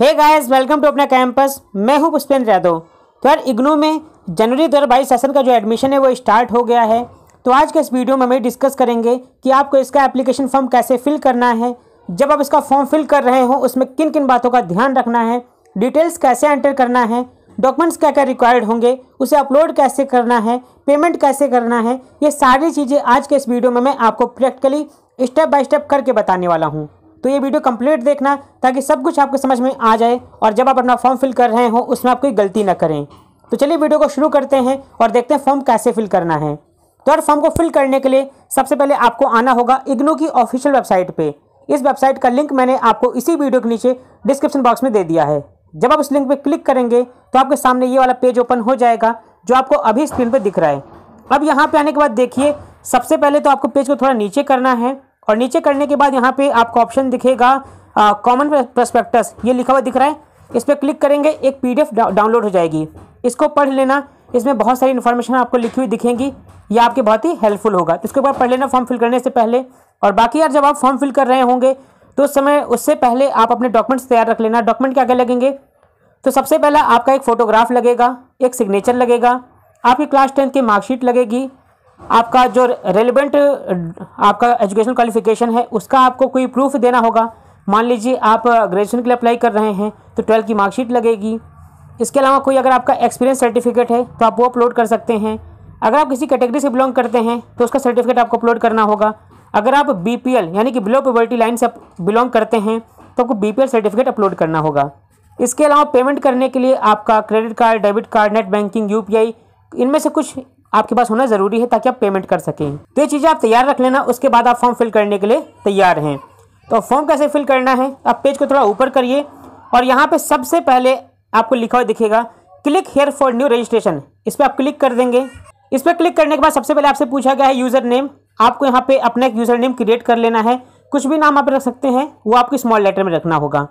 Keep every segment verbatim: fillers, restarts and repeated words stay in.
Hey guys welcome to अपना campus. मैं हूं पुष्पेंद्र यादव। तो यार इग्नू में जनवरी दो हज़ार बाईस सेशन का जो एडमिशन है वो स्टार्ट हो गया है। तो आज के इस वीडियो में हम डिस्कस करेंगे कि आपको इसका एप्लीकेशन फॉर्म कैसे फिल करना है, जब आप इसका फॉर्म फिल कर रहे हो उसमें किन किन बातों का ध्यान रखना है, डिटेल्स कैसे एंटर करना है, डॉक्यूमेंट्स क्या क्या रिक्वायर्ड होंगे, उसे अपलोड कैसे करना है, पेमेंट कैसे करना है। ये सारी चीज़ें आज के इस वीडियो में मैं आपको प्रैक्टिकली स्टेप बाय स्टेप करके बताने वाला हूँ। तो ये वीडियो कंप्लीट देखना ताकि सब कुछ आपको समझ में आ जाए और जब आप अपना फॉर्म फिल कर रहे हो उसमें आप कोई गलती ना करें। तो चलिए वीडियो को शुरू करते हैं और देखते हैं फॉर्म कैसे फिल करना है। तो यार फॉर्म को फिल करने के लिए सबसे पहले आपको आना होगा इग्नू की ऑफिशियल वेबसाइट पे। इस वेबसाइट का लिंक मैंने आपको इसी वीडियो के नीचे डिस्क्रिप्शन बॉक्स में दे दिया है। जब आप उस लिंक पर क्लिक करेंगे तो आपके सामने ये वाला पेज ओपन हो जाएगा जो आपको अभी स्क्रीन पर दिख रहा है। अब यहाँ पर आने के बाद देखिए, सबसे पहले तो आपको पेज को थोड़ा नीचे करना है और नीचे करने के बाद यहाँ पे आपको ऑप्शन दिखेगा कॉमन प्रस्पेक्टस, ये लिखा हुआ दिख रहा है। इस पर क्लिक करेंगे, एक पीडीएफ डाउनलोड हो जाएगी, इसको पढ़ लेना। इसमें बहुत सारी इन्फॉर्मेशन आपको लिखी हुई दिखेंगी, ये आपके बहुत ही हेल्पफुल होगा। तो इसके बाद पढ़ लेना फॉर्म फिल करने से पहले। और बाकी यार जब आप फॉर्म फिल कर रहे होंगे तो उस समय उससे पहले आप अपने डॉक्यूमेंट्स तैयार रख लेना। डॉक्यूमेंट क्या क्या लगेंगे? तो सबसे पहला आपका एक फ़ोटोग्राफ लगेगा, एक सिग्नेचर लगेगा, आपकी क्लास टेंथ की मार्कशीट लगेगी, आपका जो रेलिवेंट आपका एजुकेशन क्वालिफिकेशन है उसका आपको कोई प्रूफ देना होगा। मान लीजिए आप ग्रेजुएशन के लिए अप्लाई कर रहे हैं तो ट्वेल्थ की मार्कशीट लगेगी। इसके अलावा कोई अगर आपका एक्सपीरियंस सर्टिफिकेट है तो आप वो अपलोड कर सकते हैं। अगर आप किसी कैटेगरी से बिलोंग करते हैं तो उसका सर्टिफिकेट आपको अपलोड करना होगा। अगर आप बी पी एल यानी कि बिलो पॉवर्टी लाइन से बिलोंग करते हैं तो आपको B P L certificate upload करना होगा। इसके अलावा पेमेंट करने के लिए आपका credit card, debit card, net banking, U P I, इनमें से कुछ आपके पास होना ज़रूरी है ताकि आप पेमेंट कर सकें। तो ये चीज़ें आप तैयार रख लेना, उसके बाद आप फॉर्म फिल करने के लिए तैयार हैं। तो फॉर्म कैसे फिल करना है, आप पेज को थोड़ा ऊपर करिए और यहाँ पे सबसे पहले आपको लिखा हुआ दिखेगा click here for new registration. इस पर आप क्लिक कर देंगे। इस पर क्लिक करने के बाद सबसे पहले आपसे पूछा गया है यूज़र नेम। आपको यहाँ पर अपना एक यूज़र नेम क्रिएट कर लेना है। कुछ भी नाम आप रख सकते हैं, वो आपको स्मॉल लेटर में रखना होगा।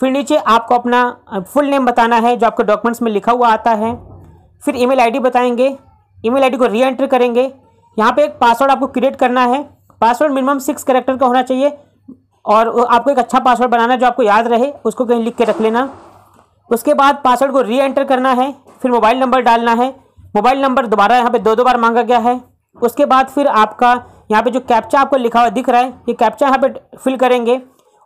फिर नीचे आपको अपना फुल नेम बताना है जो आपके डॉक्यूमेंट्स में लिखा हुआ आता है। फिर ई मेल आई डी बताएँगे, ईमेल आईडी को री एंटर करेंगे। यहाँ पे एक पासवर्ड आपको क्रिएट करना है। पासवर्ड मिनिमम सिक्स कैरेक्टर का होना चाहिए और आपको एक अच्छा पासवर्ड बनाना है जो आपको याद रहे, उसको कहीं लिख के रख लेना। उसके बाद पासवर्ड को री एंटर करना है, फिर मोबाइल नंबर डालना है। मोबाइल नंबर दोबारा यहाँ पे दो दो बार मांगा गया है। उसके बाद फिर आपका यहाँ पर जो कैप्चा आपको लिखा हुआ दिख रहा है, ये कैप्चा यहाँ पर फिल करेंगे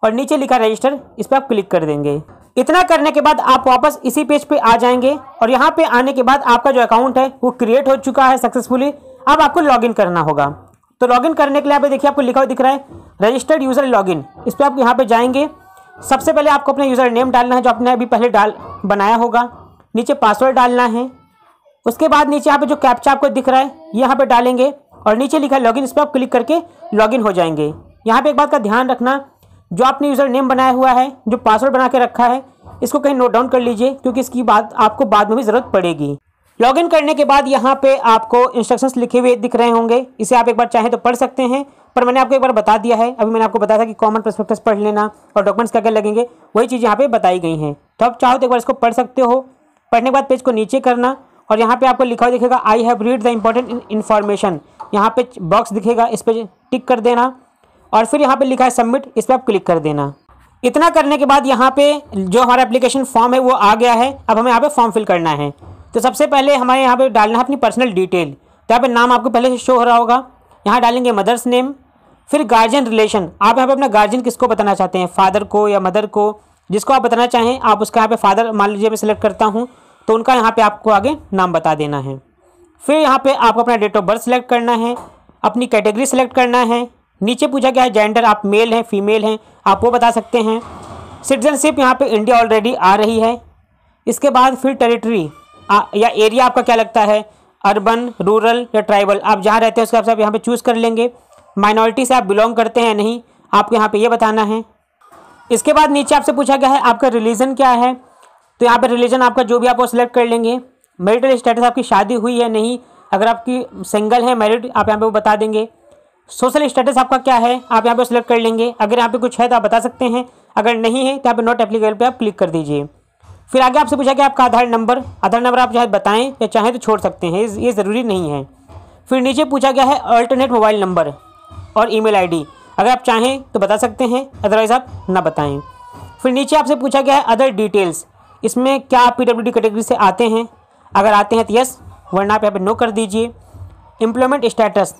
और नीचे लिखा रजिस्टर, इस पर आप क्लिक कर देंगे। इतना करने के बाद आप वापस इसी पेज पे आ जाएंगे और यहाँ पे आने के बाद आपका जो अकाउंट है वो क्रिएट हो चुका है सक्सेसफुली। अब आपको लॉगिन करना होगा। तो लॉगिन करने के लिए आप देखिए आपको लिखा हुआ दिख रहा है रजिस्टर्ड यूज़र लॉगिन। इस पर आप यहाँ पे जाएंगे। सबसे पहले आपको अपना यूज़र नेम डालना है जो आपने अभी पहले डाल बनाया होगा। नीचे पासवर्ड डालना है। उसके बाद नीचे यहाँ पर जो कैप्चा आपको दिख रहा है ये यहाँ पर डालेंगे और नीचे लिखा है लॉगिन, इस पर आप क्लिक करके लॉगिन हो जाएंगे। यहाँ पर एक बात का ध्यान रखना, जो आपने यूज़र नेम बनाया हुआ है, जो पासवर्ड बना के रखा है, इसको कहीं नोट डाउन कर लीजिए क्योंकि इसकी बात आपको बाद में भी ज़रूरत पड़ेगी। लॉगिन करने के बाद यहाँ पे आपको इंस्ट्रक्शंस लिखे हुए दिख रहे होंगे, इसे आप एक बार चाहें तो पढ़ सकते हैं, पर मैंने आपको एक बार बता दिया है। अभी मैंने आपको बताया था कि कॉमन प्रस्पेक्टस पढ़ लेना और डॉक्यूमेंट्स क्या क्या लगेंगे, वही चीज़ यहाँ पर बताई गई हैं। तो आप चाहो तो एक बार इसको पढ़ सकते हो। पढ़ने के बाद पेज को नीचे करना और यहाँ पर आपको लिखा हुआ दिखेगा I have read the important information, यहाँ पे बॉक्स दिखेगा, इस पर टिक कर देना। और फिर यहाँ पे लिखा है सबमिट, इस पर आप क्लिक कर देना। इतना करने के बाद यहाँ पे जो हमारा एप्लीकेशन फॉर्म है वो आ गया है। अब हमें यहाँ पे फॉर्म फिल करना है। तो सबसे पहले हमारे यहाँ पे डालना है अपनी पर्सनल डिटेल। तो यहाँ पे नाम आपको पहले से शो हो रहा होगा, यहाँ डालेंगे मदर्स नेम। फिर गार्जियन रिलेशन, आप यहाँ पर अपना गार्जियन किसको बताना चाहते हैं, फादर को या मदर को, जिसको आप बताना चाहें आप उसका यहाँ पर फादर मान लीजिए मैं सिलेक्ट करता हूँ तो उनका यहाँ पर आपको आगे नाम बता देना है। फिर यहाँ पर आपको अपना डेट ऑफ बर्थ सेलेक्ट करना है, अपनी कैटेगरी सेलेक्ट करना है। नीचे पूछा गया है जेंडर, आप मेल हैं फीमेल हैं आप वो बता सकते हैं। सिटीजनशिप यहाँ पे इंडिया ऑलरेडी आ रही है। इसके बाद फिर टेरिटरी आ, या एरिया आपका क्या लगता है, अर्बन, रूरल या ट्राइबल, आप जहाँ रहते हैं उसके हिसाब से आप यहाँ पे चूज़ कर लेंगे। माइनॉरिटी से आप बिलोंग करते हैं नहीं, आपको यहाँ पे ये यह बताना है। इसके बाद नीचे आपसे पूछा गया है आपका रिलीजन क्या है, तो यहाँ पर रिलीजन आपका जो भी आप वो सिलेक्ट कर लेंगे। मैरिटल स्टेटस, आपकी शादी हुई है नहीं, अगर आपकी सिंगल है मैरिड आप यहाँ पर वो बता देंगे। सोशल स्टेटस आपका क्या है आप यहाँ पे सिलेक्ट कर लेंगे, अगर यहाँ पे कुछ है तो आप बता सकते हैं, अगर नहीं है तो यहाँ पे नॉट एप्लीकेबल पे आप क्लिक कर दीजिए। फिर आगे आपसे पूछा कि आपका आधार नंबर, आधार नंबर आप चाहे बताएं या चाहें तो छोड़ सकते हैं, ये ज़रूरी नहीं है। फिर नीचे पूछा गया है अल्टरनेट मोबाइल नंबर और ई मेल आई डी, अगर आप चाहें तो बता सकते हैं अदरवाइज़ आप ना बताएँ। फिर नीचे आपसे पूछा गया है अदर डिटेल्स, इसमें क्या आप पीडब्ल्यूडी कैटेगरी से आते हैं, अगर आते हैं तो यस, वरना आप यहाँ पे नो कर दीजिए। एम्प्लॉयमेंट स्टेटस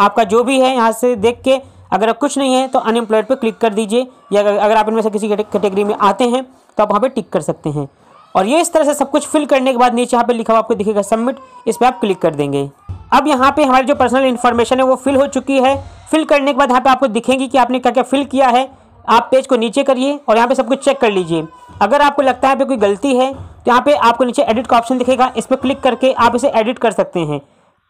आपका जो भी है यहाँ से देख के, अगर कुछ नहीं है तो अनएम्प्लॉयड पे क्लिक कर दीजिए, या अगर आप इनमें से किसी कैटेगरी में आते हैं तो आप वहाँ पे टिक कर सकते हैं। और ये इस तरह से सब कुछ फिल करने के बाद नीचे यहाँ पे लिखा हुआ आपको दिखेगा सबमिट, इस पर आप क्लिक कर देंगे। अब यहाँ पे हमारी जो पर्सनल इन्फॉर्मेशन है वो फिल हो चुकी है। फिल करने के बाद यहाँ पे आपको दिखेंगी कि आपने क्या क्या फिल किया है। आप पेज को नीचे करिए और यहाँ पे सब कुछ चेक कर लीजिए। अगर आपको लगता है यहाँ पे कोई गलती है तो यहाँ पे आपको नीचे एडिट का ऑप्शन दिखेगा, इस पर क्लिक करके आप इसे एडिट कर सकते हैं।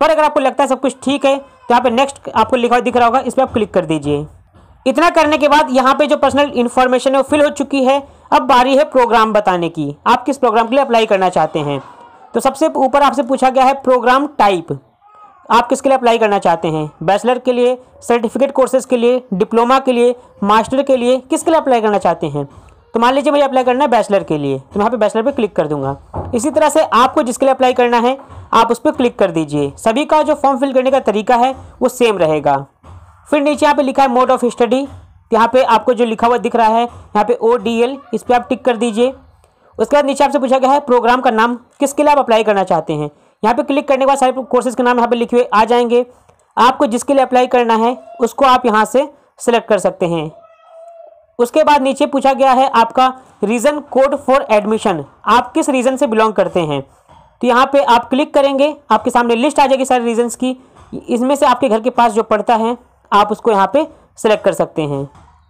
पर अगर आपको लगता है सब कुछ ठीक है तो यहाँ पे नेक्स्ट आपको लिखा हुआ दिख रहा होगा, इस पर आप क्लिक कर दीजिए। इतना करने के बाद यहाँ पे जो पर्सनल इन्फॉर्मेशन है वो फिल हो चुकी है। अब बारी है प्रोग्राम बताने की, आप किस प्रोग्राम के लिए अप्लाई करना चाहते हैं। तो सबसे ऊपर आपसे पूछा गया है प्रोग्राम टाइप, आप किसके लिए अप्लाई करना चाहते हैं, बैचलर के लिए, सर्टिफिकेट कोर्सेज के लिए, डिप्लोमा के लिए, मास्टर के लिए, किसके लिए अप्लाई करना चाहते हैं। तो मान लीजिए मुझे अप्लाई करना है बैचलर के लिए, तो यहाँ पे बैचलर पे क्लिक कर दूंगा। इसी तरह से आपको जिसके लिए अप्लाई करना है आप उस पर क्लिक कर दीजिए। सभी का जो फॉर्म फिल करने का तरीका है वो सेम रहेगा। फिर नीचे यहाँ पे लिखा है मोड ऑफ स्टडी, यहाँ पे आपको जो लिखा हुआ दिख रहा है यहाँ पे ओ डी एल, इस पर आप टिक कर दीजिए। उसके बाद नीचे आपसे पूछा गया है प्रोग्राम का नाम, किसके लिए आप अप्लाई करना चाहते हैं। यहाँ पे क्लिक करने के बाद सारे कोर्सेज के नाम यहाँ पे लिखे हुए आ जाएंगे। आपको जिसके लिए अप्लाई करना है उसको आप यहाँ से सिलेक्ट कर सकते हैं। उसके बाद नीचे पूछा गया है आपका रीज़न कोड फॉर एडमिशन, आप किस रीज़न से बिलोंग करते हैं। तो यहाँ पे आप क्लिक करेंगे, आपके सामने लिस्ट आ जाएगी सारे रीजंस की। इसमें से आपके घर के पास जो पड़ता है आप उसको यहाँ पे सिलेक्ट कर सकते हैं।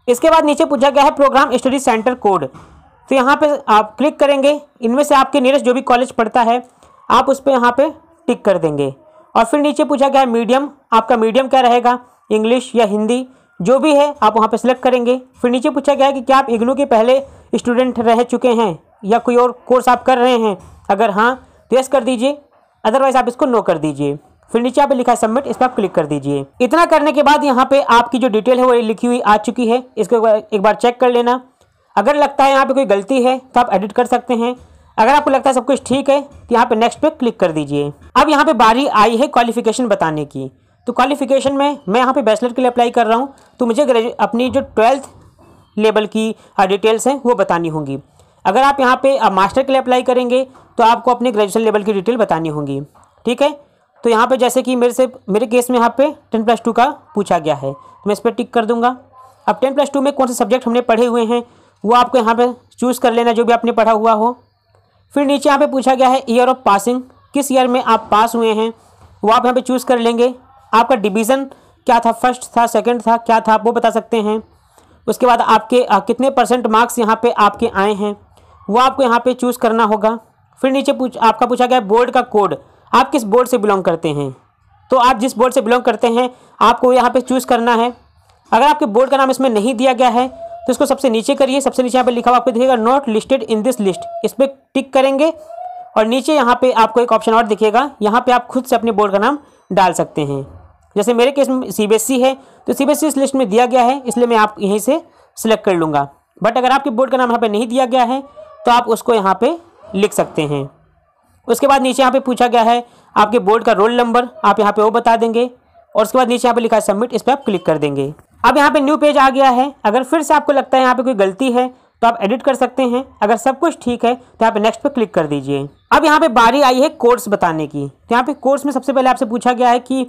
इसके बाद नीचे पूछा गया है प्रोग्राम स्टडी सेंटर कोड, तो यहाँ पे आप क्लिक करेंगे। इनमें से आपके नियरेस्ट जो भी कॉलेज पड़ता है आप उस पर यहाँ पे टिक कर देंगे। और फिर नीचे पूछा गया है मीडियम, आपका मीडियम क्या रहेगा, इंग्लिश या हिंदी, जो भी है आप वहाँ पे सिलेक्ट करेंगे। फिर नीचे पूछा गया है कि क्या आप इग्नू के पहले स्टूडेंट रह चुके हैं या कोई और कोर्स आप कर रहे हैं, अगर हाँ तो यस कर दीजिए, अदरवाइज आप इसको नो कर दीजिए। फिर नीचे यहाँ पे लिखा है सबमिट, इस पर आप क्लिक कर दीजिए। इतना करने के बाद यहाँ पे आपकी जो डिटेल है वो लिखी हुई आ चुकी है, इसको एक बार चेक कर लेना। अगर लगता है यहाँ पे कोई गलती है तो आप एडिट कर सकते हैं। अगर आपको लगता है सब कुछ ठीक है तो यहाँ पे नेक्स्ट पे क्लिक कर दीजिए। अब यहाँ पे बारी आई है क्वालिफिकेशन बताने की। तो क्वालिफिकेशन में मैं यहाँ पे बैचलर के लिए अप्लाई कर रहा हूँ, तो मुझे ग्रेजुएट अपनी जो ट्वेल्थ लेवल की डिटेल्स हैं वो बतानी होंगी। अगर आप यहाँ पे आप मास्टर के लिए अप्लाई करेंगे तो आपको अपने ग्रेजुएशन लेवल की डिटेल बतानी होगी, ठीक है। तो यहाँ पे जैसे कि मेरे से मेरे केस में यहाँ पे टेन प्लस टू का पूछा गया है, तो मैं इस पर टिक कर दूंगा। अब टेन प्लस टू में कौन से सब्जेक्ट हमने पढ़े हुए हैं वो आपको यहाँ पे चूज़ कर लेना, जो भी आपने पढ़ा हुआ हो। फिर नीचे यहाँ पे पूछा गया है ईयर ऑफ पासिंग, किस ईयर में आप पास हुए हैं वो आप यहाँ पे चूज़ कर लेंगे। आपका डिवीज़न क्या था, फर्स्ट था, सेकंड था, क्या था, आप वो बता सकते हैं। उसके बाद आपके आ, कितने परसेंट मार्क्स यहाँ पे आपके आए हैं वो आपको यहाँ पे चूज़ करना होगा। फिर नीचे पूछ आपका पूछा गया है बोर्ड का कोड, आप किस बोर्ड से बिलोंग करते हैं। तो आप जिस बोर्ड से बिलोंग करते हैं आपको यहाँ पे चूज़ करना है। अगर आपके बोर्ड का नाम इसमें नहीं दिया गया है तो इसको सबसे नीचे करिए। सबसे नीचे यहाँ पे लिखा हुआ आपको दिखेगा not listed in this list, इस पर टिक करेंगे। और नीचे यहाँ पे आपको एक ऑप्शन और दिखेगा, यहाँ पे आप खुद से अपने बोर्ड का नाम डाल सकते हैं। जैसे मेरे केस में सीबीएसई है तो सीबीएसई इस लिस्ट में दिया गया है, इसलिए मैं आप यहीं से सिलेक्ट कर लूँगा। बट अगर आपके बोर्ड का नाम यहाँ पर नहीं दिया गया है तो आप उसको यहाँ पर लिख सकते हैं। उसके बाद नीचे यहाँ पर पूछा गया है आपके बोर्ड का रोल नंबर, आप यहाँ पर वो बता देंगे। और उसके बाद नीचे यहाँ पर लिखा है सबमिट, इस पर आप क्लिक कर देंगे। अब यहाँ पे न्यू पेज आ गया है। अगर फिर से आपको लगता है यहाँ पे कोई गलती है तो आप एडिट कर सकते हैं। अगर सब कुछ ठीक है तो यहाँ पे नेक्स्ट पे क्लिक कर दीजिए। अब यहाँ पे बारी आई है कोर्स बताने की। तो यहाँ पे कोर्स में सबसे पहले आपसे पूछा गया है कि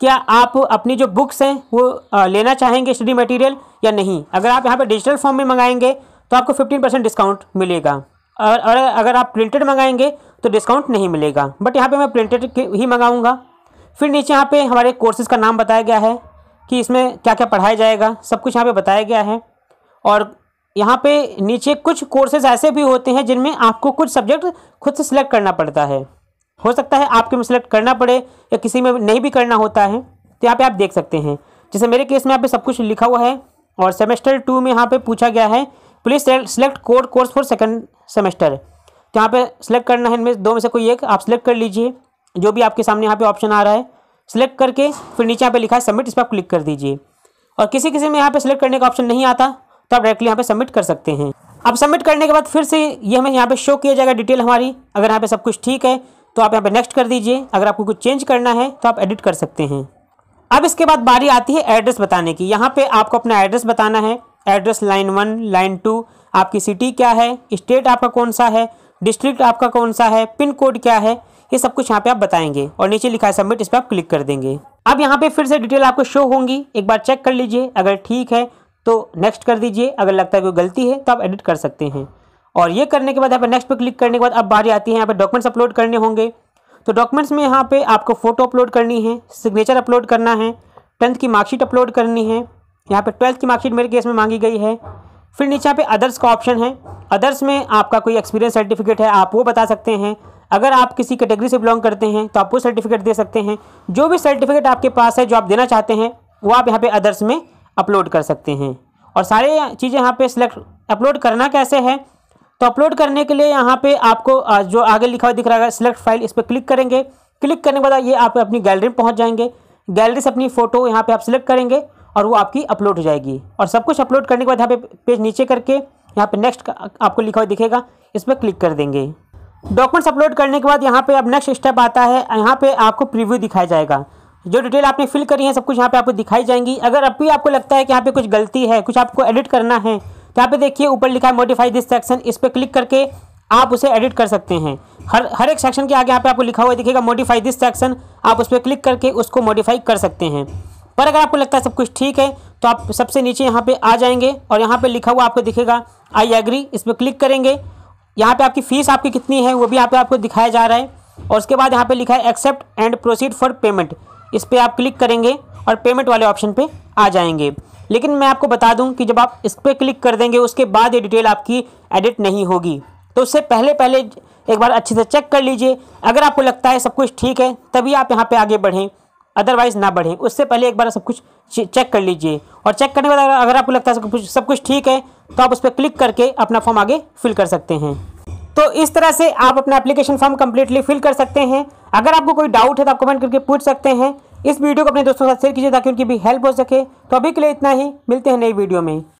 क्या आप अपनी जो बुक्स हैं वो लेना चाहेंगे स्टडी मटीरियल या नहीं। अगर आप यहाँ पर डिजिटल फॉर्म में मंगाएंगे तो आपको फिफ्टीन परसेंट डिस्काउंट मिलेगा, और अगर आप प्रिंटेड मंगाएंगे तो डिस्काउंट नहीं मिलेगा। बट यहाँ पर मैं प्रिंटेड ही मंगाऊँगा। फिर नीचे यहाँ पर हमारे कोर्सेज़ का नाम बताया गया है कि इसमें क्या क्या पढ़ाया जाएगा, सब कुछ यहाँ पे बताया गया है। और यहाँ पे नीचे कुछ कोर्सेज ऐसे भी होते हैं जिनमें आपको कुछ सब्जेक्ट खुद से सिलेक्ट करना पड़ता है, हो सकता है आपके में सिलेक्ट करना पड़े या किसी में नहीं भी करना होता है। तो यहाँ पे आप देख सकते हैं, जैसे मेरे केस में यहाँ पे सब कुछ लिखा हुआ है। और सेमेस्टर टू में यहाँ पर पूछा गया है please select core course for second semester, तो यहाँ पर सिलेक्ट करना है। इनमें दो में से कोई एक आप सिलेक्ट कर लीजिए, जो भी आपके सामने यहाँ पर ऑप्शन आ रहा है सिलेक्ट करके। फिर नीचे यहाँ पे लिखा है सबमिट, इस पर आप क्लिक कर दीजिए। और किसी किसी में यहाँ पे सिलेक्ट करने का ऑप्शन नहीं आता तो आप डायरेक्टली यहाँ पे सबमिट कर सकते हैं। अब सबमिट करने के बाद फिर से ये हमें यहाँ पे शो किया जाएगा डिटेल हमारी। अगर यहाँ पे सब कुछ ठीक है तो आप यहाँ पे नेक्स्ट कर दीजिए। अगर आपको कुछ चेंज करना है तो आप एडिट कर सकते हैं। अब इसके बाद बारी आती है एड्रेस बताने की। यहाँ पर आपको अपना एड्रेस बताना है, address line one, line two. आपकी सिटी क्या है, स्टेट आपका कौन सा है, डिस्ट्रिक्ट आपका कौन सा है, पिन कोड क्या है, ये सब कुछ यहाँ पे आप बताएंगे और नीचे लिखा है सबमिट, इस पर आप क्लिक कर देंगे। अब यहाँ पे फिर से डिटेल आपको शो होंगी, एक बार चेक कर लीजिए, अगर ठीक है तो नेक्स्ट कर दीजिए, अगर लगता है कोई गलती है तो आप एडिट कर सकते हैं। और ये करने के बाद यहाँ पर नेक्स्ट पर क्लिक करने के बाद अब बारी आती है यहाँ पर डॉक्यूमेंट्स अपलोड करने होंगे। तो डॉक्यूमेंट्स में यहाँ पे आपको फ़ोटो अपलोड करनी है, सिग्नेचर अपलोड करना है, टेंथ की मार्कशीट अपलोड करनी है, यहाँ पे ट्वेल्थ की मार्कशीट मेरे केस में मांगी गई है। फिर नीचे यहाँ पे अदर्स का ऑप्शन है, अदर्स में आपका कोई एक्सपीरियंस सर्टिफिकेट है आप वो बता सकते हैं, अगर आप किसी कैटेगरी से बिलोंग करते हैं तो आप वो सर्टिफिकेट दे सकते हैं, जो भी सर्टिफिकेट आपके पास है जो आप देना चाहते हैं वो आप यहाँ पर अदर्स में अपलोड कर सकते हैं। और सारे चीज़ें यहाँ पर सिलेक्ट अपलोड करना कैसे है, तो अपलोड करने के लिए यहाँ पे आपको जो आगे लिखा हुआ दिख रहा है सिलेक्ट फाइल, इस पर क्लिक करेंगे। क्लिक करने के बाद ये आप अपनी गैलरी में पहुँच जाएंगे, गैलरी से अपनी फ़ोटो यहाँ पे आप सिलेक्ट करेंगे और वो आपकी अपलोड हो जाएगी। और सब कुछ अपलोड करने के बाद यहाँ पे पेज नीचे करके यहाँ पे नेक्स्ट आपको लिखा हुआ दिखेगा, इस पर क्लिक कर देंगे। डॉक्यूमेंट्स अपलोड करने के बाद यहाँ पर अब नेक्स्ट स्टेप आता है, यहाँ पर आपको प्रीव्यू दिखाया जाएगा, जो डिटेल आपने फिल करी है सब कुछ यहाँ पर आपको दिखाई जाएंगी। अगर अब भी आपको लगता है कि यहाँ पर कुछ गलती है, कुछ आपको एडिट करना है, तो यहाँ पे देखिए ऊपर लिखा है मॉडिफाई दिस सेक्शन, इस पर क्लिक करके आप उसे एडिट कर सकते हैं। हर हर एक सेक्शन के आगे यहाँ पे आपको लिखा हुआ दिखेगा मॉडिफाई दिस सेक्शन, आप उस पर क्लिक करके उसको मॉडिफाई कर सकते हैं। पर अगर आपको लगता है सब कुछ ठीक है तो आप सबसे नीचे यहाँ पे आ जाएंगे और यहाँ पे लिखा हुआ आपको दिखेगा आई एग्री, इस पर क्लिक करेंगे। यहाँ पर आपकी फ़ीस आपकी कितनी है वो भी यहाँ पर आपको दिखाया जा रहा है। और उसके बाद यहाँ पर लिखा है accept and proceed for payment, इस पर आप क्लिक करेंगे और पेमेंट वाले ऑप्शन पे आ जाएंगे। लेकिन मैं आपको बता दूं कि जब आप इस पर क्लिक कर देंगे उसके बाद ये डिटेल आपकी एडिट नहीं होगी, तो उससे पहले पहले एक बार अच्छे से चेक कर लीजिए। अगर आपको लगता है सब कुछ ठीक है तभी आप यहाँ पे आगे बढ़ें, अदरवाइज़ ना बढ़ें, उससे पहले एक बार सब कुछ चेक कर लीजिए। और चेक करने के बाद अगर आपको लगता है सब कुछ सब कुछ ठीक है तो आप उस पर क्लिक करके अपना फॉर्म आगे फिल कर सकते हैं। तो इस तरह से आप अपना एप्लीकेशन फॉर्म कम्प्लीटली फिल कर सकते हैं। अगर आपको कोई डाउट है तो आप कमेंट करके पूछ सकते हैं। इस वीडियो को अपने दोस्तों के साथ शेयर कीजिए ताकि उनकी भी हेल्प हो सके। तो अभी के लिए इतना ही, मिलते हैं नई वीडियो में।